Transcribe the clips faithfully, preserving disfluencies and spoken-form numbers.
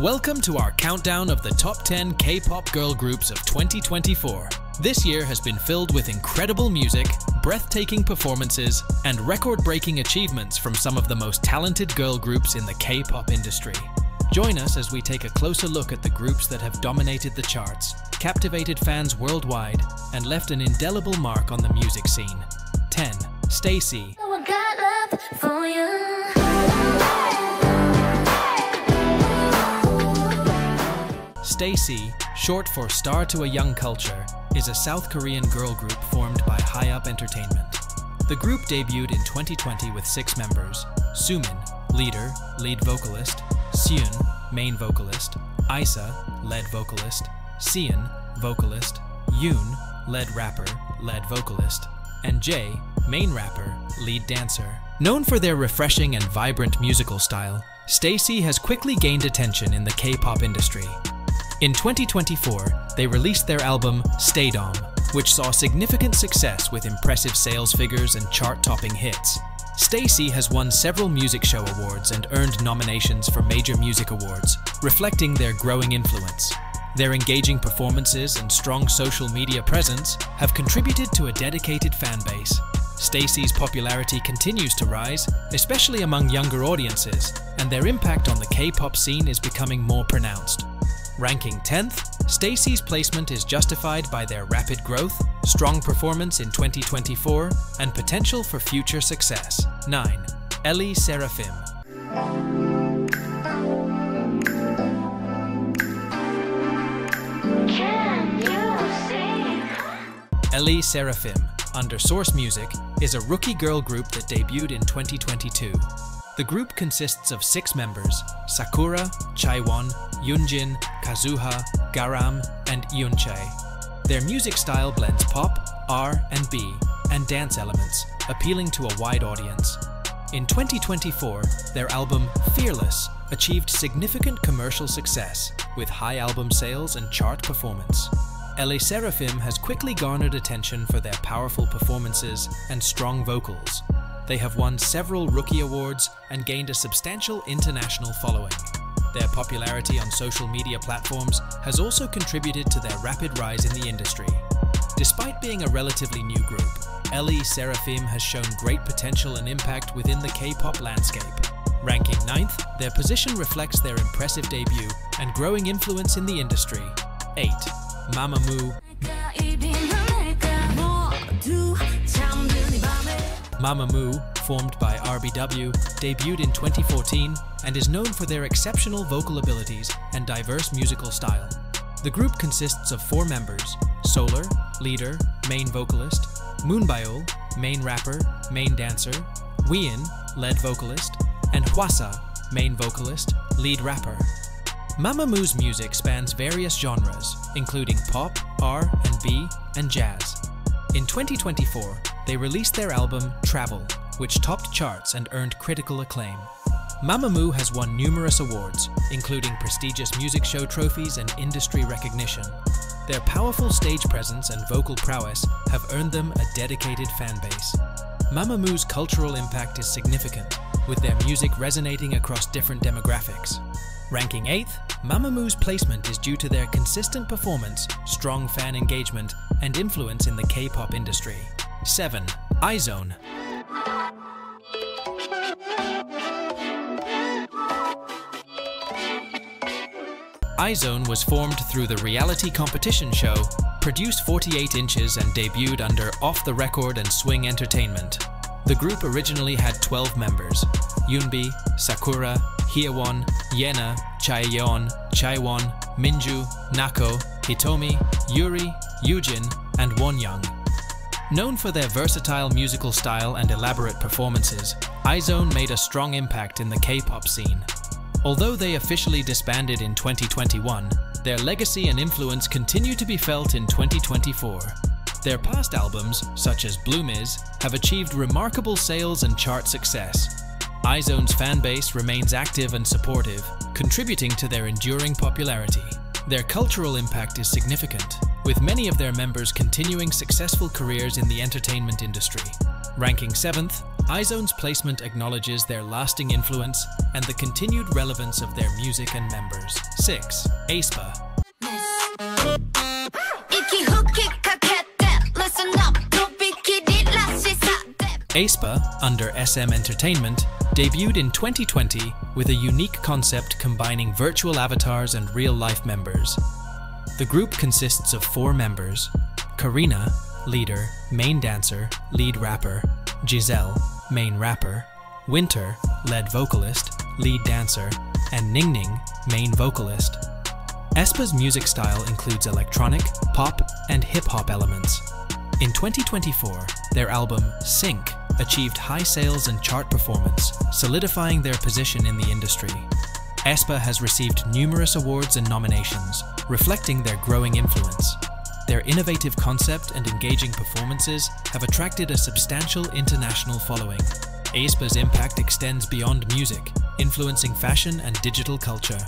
Welcome to our countdown of the top ten K-pop girl groups of twenty twenty-four. This year has been filled with incredible music, breathtaking performances, and record-breaking achievements from some of the most talented girl groups in the K-pop industry. Join us as we take a closer look at the groups that have dominated the charts, captivated fans worldwide, and left an indelible mark on the music scene. ten. STAYC. Oh, I got love for you. STAYC, short for Star to a Young Culture, is a South Korean girl group formed by High Up Entertainment. The group debuted in twenty twenty with six members: Soomin, leader, lead vocalist; Seun, main vocalist; Isa, lead vocalist; Seon, vocalist; Yoon, lead rapper, lead vocalist; and Jae, main rapper, lead dancer. Known for their refreshing and vibrant musical style, STAYC has quickly gained attention in the K-pop industry. In twenty twenty-four, they released their album Stayed On, which saw significant success with impressive sales figures and chart-topping hits. STAYC has won several music show awards and earned nominations for major music awards, reflecting their growing influence. Their engaging performances and strong social media presence have contributed to a dedicated fan base. STAYC's popularity continues to rise, especially among younger audiences, and their impact on the K-pop scene is becoming more pronounced. Ranking tenth, STAYC's placement is justified by their rapid growth, strong performance in twenty twenty-four, and potential for future success. nine. L E SSERAFIM. L E SSERAFIM, under Source Music, is a rookie girl group that debuted in twenty twenty-two. The group consists of six members: Sakura, Chaiwon, Yoonjin, Kazuha, Garam, and Eunchae. Their music style blends pop, R and B, and dance elements, appealing to a wide audience. In twenty twenty-four, their album Fearless achieved significant commercial success, with high album sales and chart performance. L E SSERAFIM has quickly garnered attention for their powerful performances and strong vocals. They have won several rookie awards and gained a substantial international following. Their popularity on social media platforms has also contributed to their rapid rise in the industry. Despite being a relatively new group, L E SSERAFIM has shown great potential and impact within the K-pop landscape. Ranking ninth, their position reflects their impressive debut and growing influence in the industry. eight. Mamamoo. Mamamoo, formed by R B W, debuted in twenty fourteen and is known for their exceptional vocal abilities and diverse musical style. The group consists of four members: Solar, leader, main vocalist; Moonbyul, main rapper, main dancer; Ween, lead vocalist; and Hwasa, main vocalist, lead rapper. Mamamoo's music spans various genres, including pop, R and B, and jazz. In twenty twenty-four, they released their album Travel, which topped charts and earned critical acclaim. Mamamoo has won numerous awards, including prestigious music show trophies and industry recognition. Their powerful stage presence and vocal prowess have earned them a dedicated fan base. Mamamoo's cultural impact is significant, with their music resonating across different demographics. Ranking eighth, Mamamoo's placement is due to their consistent performance, strong fan engagement, and influence in the K-pop industry. seven. I zone. I zone was formed through the reality competition show Produce forty-eight inches and debuted under Off the Record and Swing Entertainment. The group originally had twelve members: Yoonbi, Sakura, Hyewon, Yena, Chaeyeon, Chaiwon, Minju, Nako, Hitomi, Yuri, Yujin, and Wonyoung. Known for their versatile musical style and elaborate performances, I zone made a strong impact in the K-pop scene. Although they officially disbanded in twenty twenty-one, their legacy and influence continue to be felt in twenty twenty-four. Their past albums, such as Bloom Is, have achieved remarkable sales and chart success. I zone's fan base remains active and supportive, contributing to their enduring popularity. Their cultural impact is significant, with many of their members continuing successful careers in the entertainment industry. Ranking seventh, I zone's placement acknowledges their lasting influence and the continued relevance of their music and members. six. aespa. aespa, under S M Entertainment, debuted in twenty twenty with a unique concept combining virtual avatars and real-life members. The group consists of four members: Karina, leader, main dancer, lead rapper; Giselle, main rapper; Winter, lead vocalist, lead dancer; and Ningning, main vocalist. aespa's music style includes electronic, pop, and hip-hop elements. In twenty twenty-four, their album, Sync, achieved high sales and chart performance, solidifying their position in the industry. aespa has received numerous awards and nominations, reflecting their growing influence. Their innovative concept and engaging performances have attracted a substantial international following. aespa's impact extends beyond music, influencing fashion and digital culture.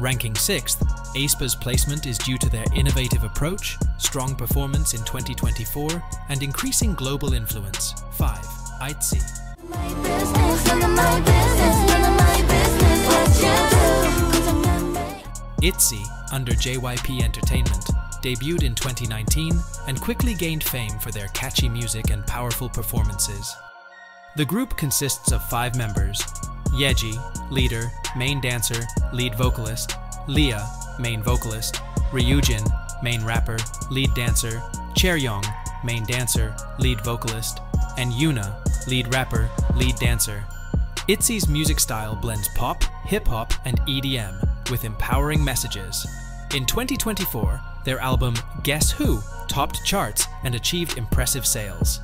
Ranking sixth, aespa's placement is due to their innovative approach, strong performance in twenty twenty-four, and increasing global influence. five. I T Z Y. I T Z Y, under J Y P Entertainment, debuted in twenty nineteen and quickly gained fame for their catchy music and powerful performances. The group consists of five members: Yeji, leader, main dancer, lead vocalist; Leah, main vocalist; Ryujin, main rapper, lead dancer; Chaeryeong, main dancer, lead vocalist; and Yuna, lead rapper, lead dancer. I T Z Y's music style blends pop, hip-hop, and E D M, with empowering messages. In twenty twenty-four, their album, Guess Who, topped charts and achieved impressive sales.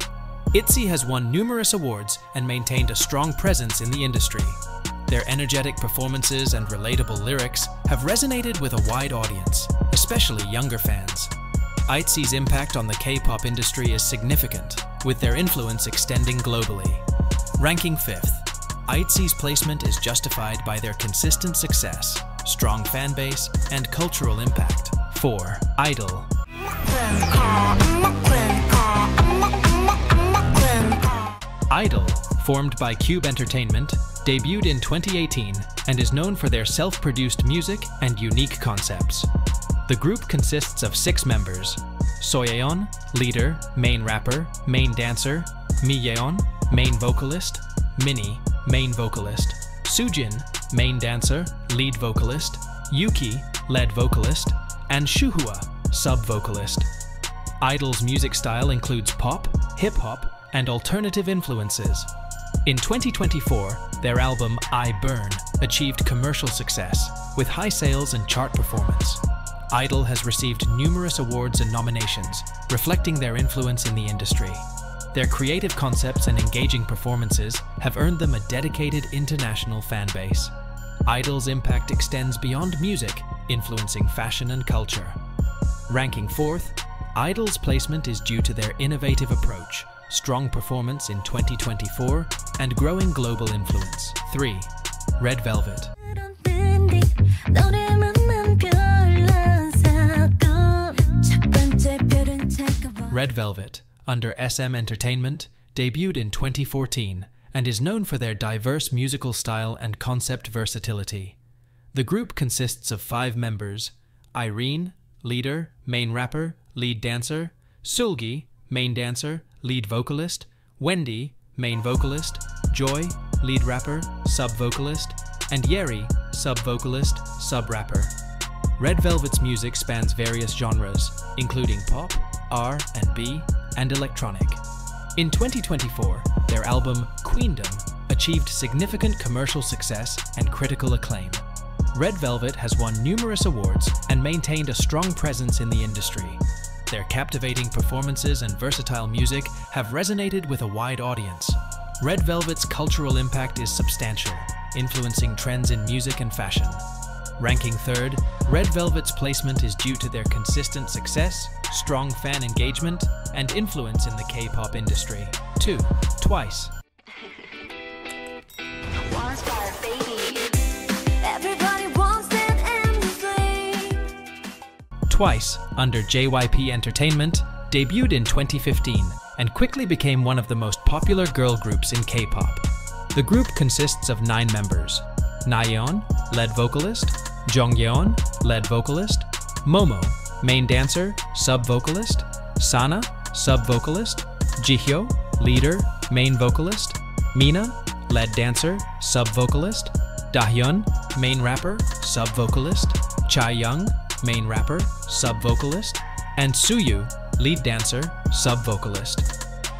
I T Z Y has won numerous awards and maintained a strong presence in the industry. Their energetic performances and relatable lyrics have resonated with a wide audience, especially younger fans. I T Z Y's impact on the K-pop industry is significant, with their influence extending globally. Ranking fifth, I T Z Y's placement is justified by their consistent success, strong fan base, and cultural impact. four. I D L E. I D L E, formed by Cube Entertainment, debuted in twenty eighteen and is known for their self-produced music and unique concepts. The group consists of six members: Soyeon, leader, main rapper, main dancer; Miyeon, main vocalist; Minnie, main vocalist; Sujin, main dancer, lead vocalist; Yuki, lead vocalist; and Shuhua, sub-vocalist. I D L E's music style includes pop, hip-hop, and alternative influences. In twenty twenty-four, their album I Burn achieved commercial success, with high sales and chart performance. I D L E has received numerous awards and nominations, reflecting their influence in the industry. Their creative concepts and engaging performances have earned them a dedicated international fan base. I D L E's impact extends beyond music, influencing fashion and culture. Ranking fourth, I D L E's placement is due to their innovative approach, strong performance in twenty twenty-four, and growing global influence. three. Red Velvet. Red Velvet, under S M Entertainment, debuted in twenty fourteen and is known for their diverse musical style and concept versatility. The group consists of five members: Irene, leader, main rapper, lead dancer; Sulgi, main dancer, lead vocalist; Wendy, main vocalist; Joy, lead rapper, sub-vocalist; and Yeri, sub-vocalist, sub-rapper. Red Velvet's music spans various genres, including pop, R and B, and electronic. In twenty twenty-four, their album, Queendom, achieved significant commercial success and critical acclaim. Red Velvet has won numerous awards and maintained a strong presence in the industry. Their captivating performances and versatile music have resonated with a wide audience. Red Velvet's cultural impact is substantial, influencing trends in music and fashion. Ranking third, Red Velvet's placement is due to their consistent success, strong fan engagement, and influence in the K-pop industry. two. Twice. Twice, under J Y P Entertainment, debuted in twenty fifteen and quickly became one of the most popular girl groups in K-pop. The group consists of nine members: Nayeon, lead vocalist; Jongyeon, lead vocalist; Momo, main dancer, sub-vocalist; Sana, sub-vocalist; Jihyo, leader, main vocalist; Mina, lead dancer, sub-vocalist; Dahyun, main rapper, sub-vocalist; Chaeyoung, main rapper, sub-vocalist; and Suyu, lead dancer, sub-vocalist.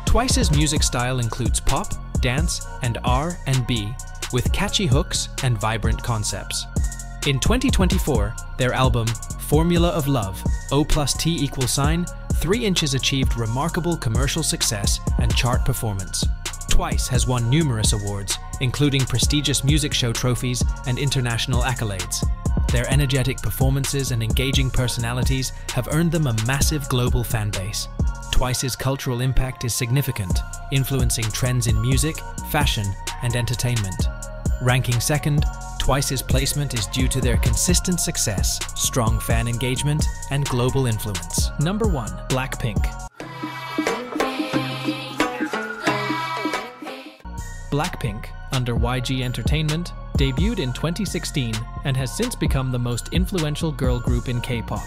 Twice's music style includes pop, dance, and R and B, with catchy hooks and vibrant concepts. In twenty twenty-four, their album, Formula of Love, O plus T equal sign, three inches achieved remarkable commercial success and chart performance. Twice has won numerous awards, including prestigious music show trophies and international accolades. Their energetic performances and engaging personalities have earned them a massive global fanbase. Twice's cultural impact is significant, influencing trends in music, fashion, and entertainment. Ranking second, Twice's placement is due to their consistent success, strong fan engagement, and global influence. Number one, Blackpink. Blackpink, under Y G Entertainment, debuted in twenty sixteen and has since become the most influential girl group in K-pop.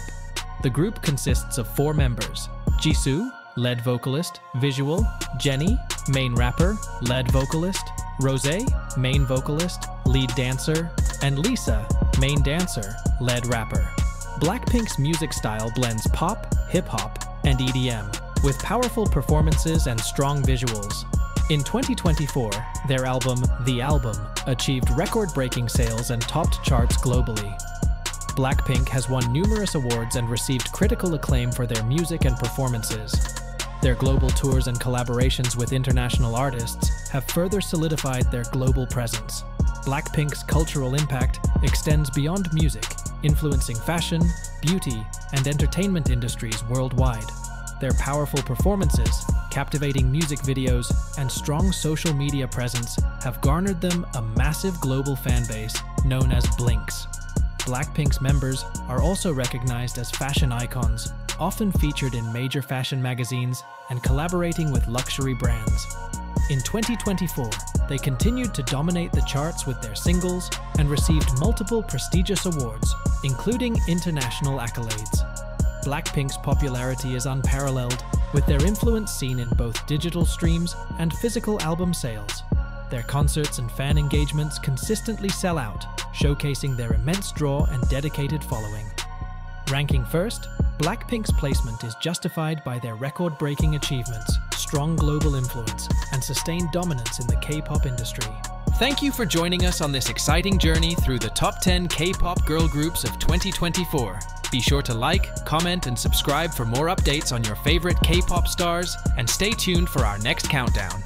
The group consists of four members: Jisoo, lead vocalist, visual; Jennie, main rapper, lead vocalist; Rosé, main vocalist, lead dancer; and Lisa, main dancer, lead rapper. Blackpink's music style blends pop, hip-hop, and E D M, with powerful performances and strong visuals. In twenty twenty-four, their album, The Album, achieved record-breaking sales and topped charts globally. Blackpink has won numerous awards and received critical acclaim for their music and performances. Their global tours and collaborations with international artists have further solidified their global presence. Blackpink's cultural impact extends beyond music, influencing fashion, beauty, and entertainment industries worldwide. Their powerful performances, captivating music videos, and strong social media presence have garnered them a massive global fanbase known as Blinks. Blackpink's members are also recognized as fashion icons, often featured in major fashion magazines and collaborating with luxury brands. In twenty twenty-four, they continued to dominate the charts with their singles and received multiple prestigious awards, including international accolades. Blackpink's popularity is unparalleled, with their influence seen in both digital streams and physical album sales. Their concerts and fan engagements consistently sell out, showcasing their immense draw and dedicated following. Ranking first, Blackpink's placement is justified by their record-breaking achievements, strong global influence, and sustained dominance in the K-pop industry. Thank you for joining us on this exciting journey through the top ten K-pop girl groups of twenty twenty-four. Be sure to like, comment, and subscribe for more updates on your favorite K-pop stars, and stay tuned for our next countdown.